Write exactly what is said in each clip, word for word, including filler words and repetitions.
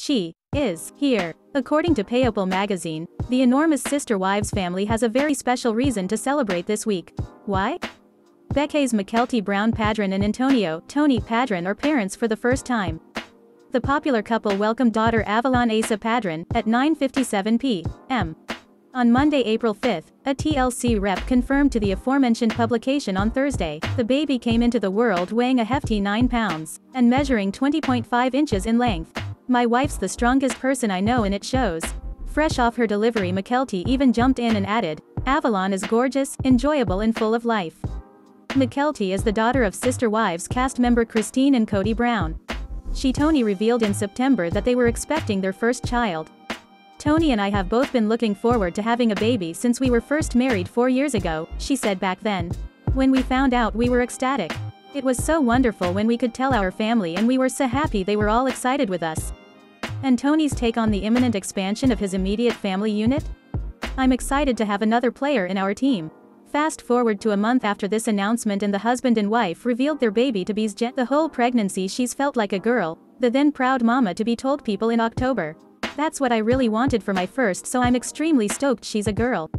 She is here. According to Payable magazine, the enormous Sister Wives family has a very special reason to celebrate this week. Why? Becky's Mykelti Brown Padron and Antonio Tony Padron are parents for the first time. The popular couple welcomed daughter Avalon Asa Padron at nine fifty-seven p m on Monday, April fifth, a T L C rep confirmed to the aforementioned publication on Thursday, the baby came into the world weighing a hefty nine pounds, and measuring twenty point five inches in length. My wife's the strongest person I know and it shows. Fresh off her delivery, Mykelti even jumped in and added, Avalon is gorgeous, enjoyable and full of life. Mykelti is the daughter of Sister Wives cast member Christine and Kody Brown. She Tony revealed in September that they were expecting their first child. Tony and I have both been looking forward to having a baby since we were first married four years ago, she said back then. When we found out we were ecstatic. It was so wonderful when we could tell our family and we were so happy they were all excited with us. And Tony's take on the imminent expansion of his immediate family unit? I'm excited to have another player in our team. Fast forward to a month after this announcement and the husband and wife revealed their baby to be's jet. The whole pregnancy she's felt like a girl, the then proud mama to be told people in October. That's what I really wanted for my first, so I'm extremely stoked she's a girl.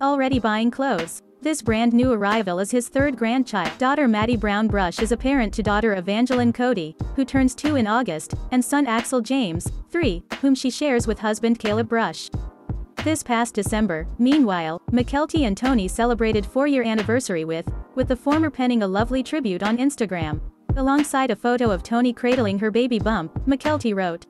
Already buying clothes. This brand new arrival is his third grandchild. Daughter Maddie Brown Brush is a parent to daughter Evangeline Cody, who turns two in August, and son Axel James, three, whom she shares with husband Caleb Brush. This past December, meanwhile, Mykelti and Tony celebrated four-year anniversary with, with the former penning a lovely tribute on Instagram. Alongside a photo of Tony cradling her baby bump, Mykelti wrote,